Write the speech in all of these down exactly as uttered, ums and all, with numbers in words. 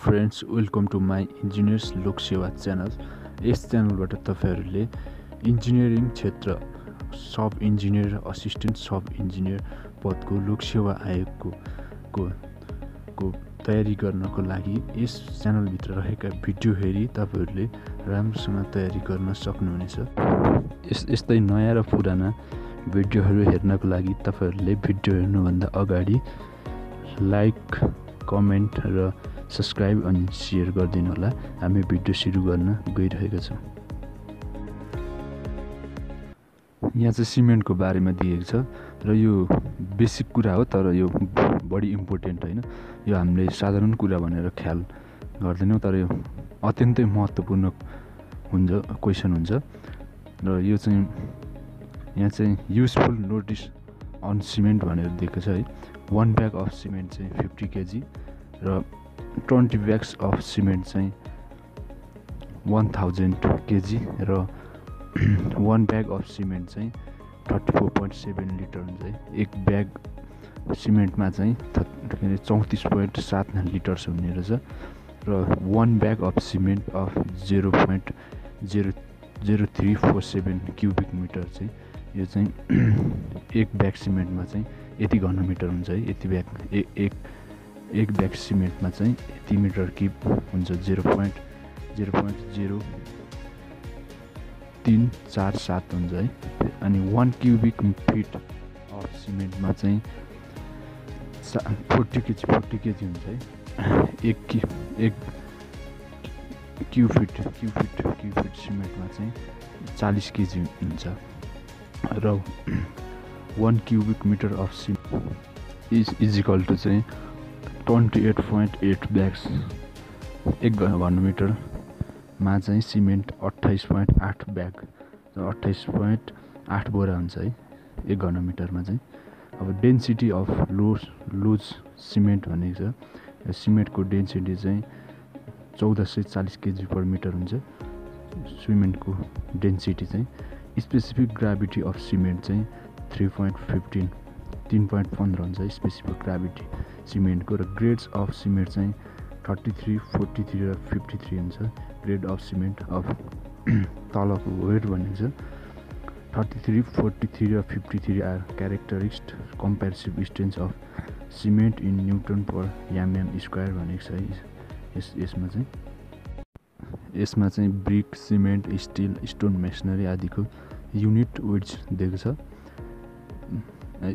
friends, welcome to my Engineer Lokseawa channel. यस च्यानलबाट तपाईहरुले engineering क्षेत्र sub engineer assistant sub engineer पदको लोकसेवा आयोगको को को तयारी गर्नको लागि यस च्यानल भित्र रहेका भिडियो हेरी तपाईहरुले राम्रोसँग तयारी गर्न सक्नुहुनेछ। यस यस्तै नयाँ र पुराना भिडियोहरु हेर्नको लागि तपाईहरुले भिडियो हेर्नुभन्दा अगाडि लाइक, कमेन्ट र सब्सक्राइब अनि शेयर गरिदिनु होला। हामी भिडियो सुरु गर्न गइरहेका छौं। यहाँ चाहिँ सिमेन्टको बारेमा दिएको छ र यो बेसिक कुरा हो, तर यो बडी इम्पोर्टेन्ट हैन। यो हामीले साधारण कुरा भनेर ख्याल गर्दैनौं, तर यो अत्यन्तै महत्त्वपूर्ण हुन्छ क्वेशन हुन्छ। र यो चाहिँ यहाँ चाहिँ युजफुल नोटिस अन सिमेन्ट भनेर दिएको छ है। वन ब्याग अफ सिमेन्ट चाहिँ पचास केजी र ट्वेन्टी bags of cement चाहिँ one thousand kg र one bag of cement चाहिँ thirty-four point seven liter चाहिँ एक bag cement मा चाहिँ thirty-four point seven liter हुने रहेछ र one bag of cement of zero point zero zero three four seven cubic meter चाहिँ यो चाहिँ एक bag cement मा चाहिँ यति घनमिटर हुन्छ है। यति bag एक एक एक ब्याग सिमेन्टमा चाहिँ यति मिटर क्यूब हुन्छ zero point zero zero three four seven हुन्छ है। अनि वन क्यूबिक फिट अफ सिमेन्टमा चाहिँ forty केजी हुन्छ है। एक एक cu feet cu feet cu feet सिमेन्टमा चाहिँ forty केजी हुन्छ र one cubic metre of cement is equal to चाहिँ twenty-eight point eight bags एक घनमिटर मा चाहिँ cement twenty-eight point eight bag र twenty-eight point eight बोरा हुन्छ है एक घनमिटरमा चाहिँ। अब density of loose loose cement भनेको छ, सिमेन्टको डेन्सिटी चाहिँ fourteen forty KG per metre हुन्छ। सिमेन्टको डेन्सिटी चाहिँ स्पेसिफिक ग्राभिटी अफ सिमेन्ट चाहिँ three point one five three point one five हुन्छ स्पेसिफिक ग्राभिटी सिमेन्टको। र ग्रेड्स अफ सिमेन्ट चाहिँ thirty-three, forty-three र fifty-three हुन्छ ग्रेड अफ सिमेन्ट। अब तलको वेट भनेको छ thirty-three, forty-three र fifty-three are characteristic compressive strength of cement in newton per MM square भनेको छ है। यस यसमा चाहिँ यसमा चाहिँ brick, cement, steel, stone masonry आदिको युनिट वेट्स दिएको छ।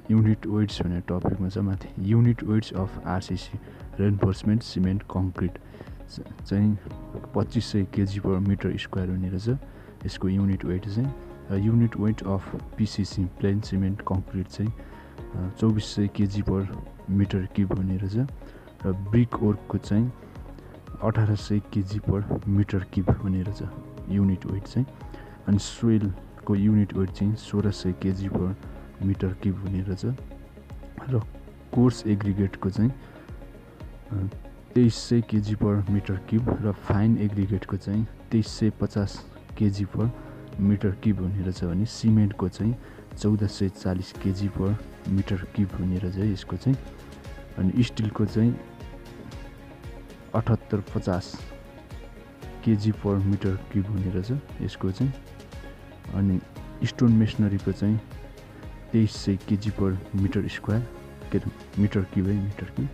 युनिट वेट्स भन्ने टपिकमा छ माथि unit weights of RCC reinforcement cement concrete चाहिँ पच्चिस सय केजी पर मिटर स्क्वायर हुने रहेछ यसको युनिट वेट चाहिँ। र unit weight of PCC plain cement concrete चाहिँ चौबिस सय केजी पर मिटर क्युब हुने रहेछ र ब्रिक वर्कको चाहिँ अठार सय केजी पर मिटर क्युब हुने रहेछ युनिट वेट चाहिँ। अनि सोइलको युनिट वेट चाहिँ सोह्र सय केजी पर मिटर क्यूब हुने रहेछ र कोर्स एग्रिगेटको चाहिँ तेईस सौ केजी पर मिटर क्यूब र फाइन एग्रिगेटको चाहिँ तेईस सौ पचास केजी पर मिटर क्यूब हुने रहेछ भने सिमेन्टको चाहिँ चौदह सौ चालीस केजी पर मिटर क्यूब हुने रहेछ यसको चाहिँ। अनि स्टिलको चाहिँ अठहत्तर पचास केजी पर मिटर क्यूब हुने रहेछ यसको चाहिँ। अनि स्टोन मेसनरीको चाहिँ तेईस सौ केजी पर मिटर स्क्वायर के मिटर क्यूब है मिटर क्यूब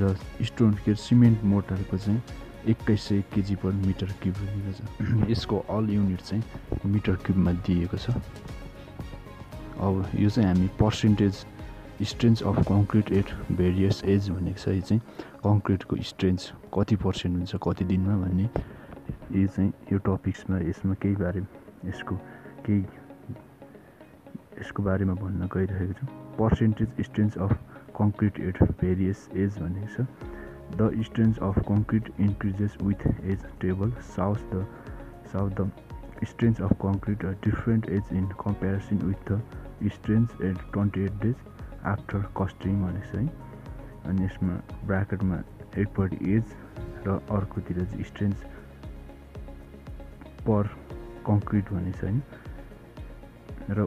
र स्टोन के सिमेन्ट मोर्टर को चाहिँ एक्कीस सौ केजी पर मिटर क्यूब हुने। यसको अल यूनिट चाहिँ मिटर क्यूब में दिएको छ। अब यो चाहिँ हामी percentage strength of concrete at various age भनेको छ। यो चाहिँ कंक्रीटको स्ट्रेन्थ कति पर्सेंट हुन्छ कति दिनमा भन्ने यो चाहिँ यो टपिक्समा यसमा केही बारे यसको केही यसको बारेमा भन्न गइरहेको छु। Percentage strength of concrete at various age भनेको छ the strength of concrete increases with age table shows the shows the strength of concrete are different age in comparison with the strength at twenty eight days after casting भनेको छ है। अनि यसमा ब्राकेटमा एकपट्टि as र अर्कोतिर चाहिँ स्ट्रेन्थ पर concrete भनेको छ है। र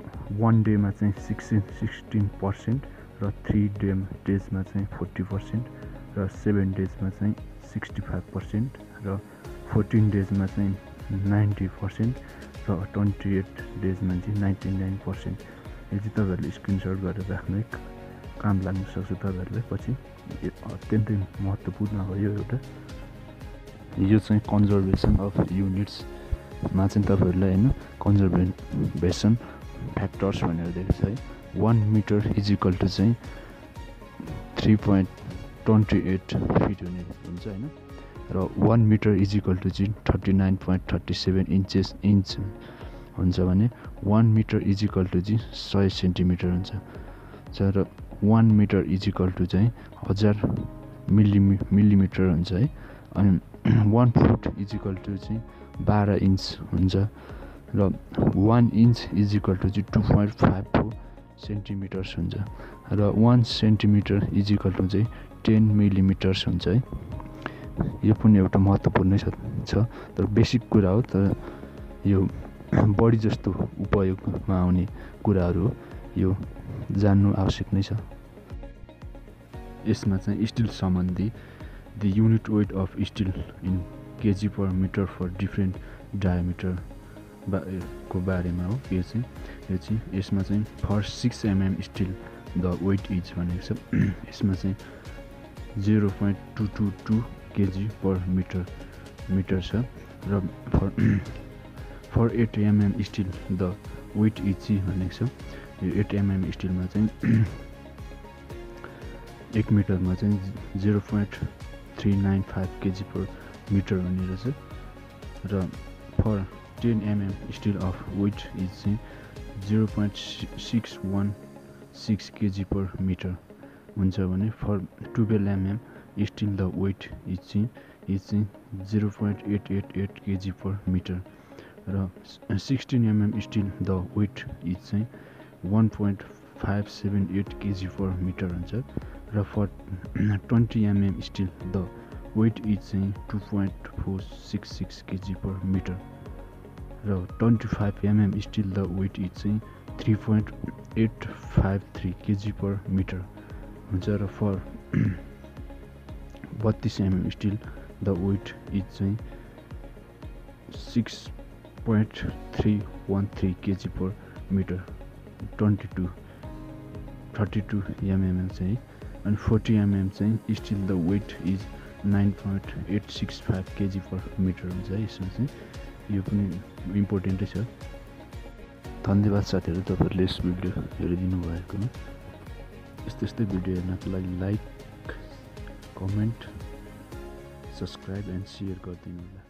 वन डेमा चाहिँ सिक्सटिन सिक्सटिन पर्सेंट र थ्री डे डेजमा चाहिँ फोर्टी पर्सेंट र सेवेन डेजमा चाहिँ सिक्सटी फाइभ पर्सेन्ट र फोर्टीन डेजमा चाहिँ नाइन्टी पर्सेन्ट र ट्वेन्टी एट डेजमा चाहिँ नाइन्टी नाइन पर्सेन्ट। यदि तपाईहरुले स्क्रिनशट गरेर राख्नु काम लाग्न सक्छ तपाईहरुले पछि। अत्यन्तै महत्त्वपूर्ण हो यो एउटा। यो चाहिँ कन्जर्भेसन अफ युनिट्स मा चाहिँ तपाईहरुलाई हैन कन्जर्भेसन फ्याक्टर्स भनेर दिएको छ है। One metre is equal to चाहिँ three point two eight feet हुने हुन्छ हैन र one metre is equal to चाहिँ thirty nine point thirty seven inches inch हुन्छ भने one metre is equal to चाहिँ हन्ड्रेड सेन्टिमिटर हुन्छ। र one metre is equal to चाहिँ हजार मिलिमि मिलिमिटर हुन्छ है। अनि one foot is equal to चाहिँ बाह्र इन्च हुन्छ र one inch is equal to चाहिँ two point five four centimetres हुन्छ र one centimetre is equal to चाहिँ टेन मिलिमिटर्स हुन्छ है। यो पनि एउटा महत्त्वपूर्ण छ तर बेसिक कुरा हो, तर यो बढी जस्तो उपयोगमा आउने कुराहरू हो, यो जान्नु आवश्यक नै छ। यसमा चाहिँ स्टिल सम्बन्धी the unit weight of steel in KG per metre for different diameter बा को बारेमा हो यो चाहिँ। यो चाहिँ यसमा चाहिँ for six MM steel the weight is भनेको छ। यसमा चाहिँ zero point two two two KG per metre metre छ र for for eight MM steel the weight is भनेको छ। यो एट एमएम स्टिलमा चाहिँ एक मिटरमा चाहिँ zero point three nine five KG per metre हुने रहेछ र for ten MM steel of weight is चाहिँ zero point six one six KG per metre हुन्छ भने for twelve MM steel the weight is चाहिँ इज चाहिँ zero point eight eight eight KG per metre र sixteen MM steel the weight is चाहिँ one point five seven eight KG per metre हुन्छ र for twenty MM steel the weight is चाहिँ two point four six six KG per metre र twenty five MM steel the weight is चाहिँ three point eight five three KG per metre हुन्छ र for बत्तिस MM steel the weight is चाहिँ six point three one three KG per metre twenty two thirty two MM चाहिँ। अनि forty MM चाहिँ steel the weight is nine point eight six five KG per metre हुन्छ है। यसमा चाहिँ यो पनि इम्पोर्टेन्टै छ। धन्यवाद साथीहरू, तपाईँहरूले यस भिडियो हेरिदिनु भएकोमा। यस्तै यस्तै भिडियो हेर्नको लागि like, comment, subscribe and share गरिदिनु होला।